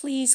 Please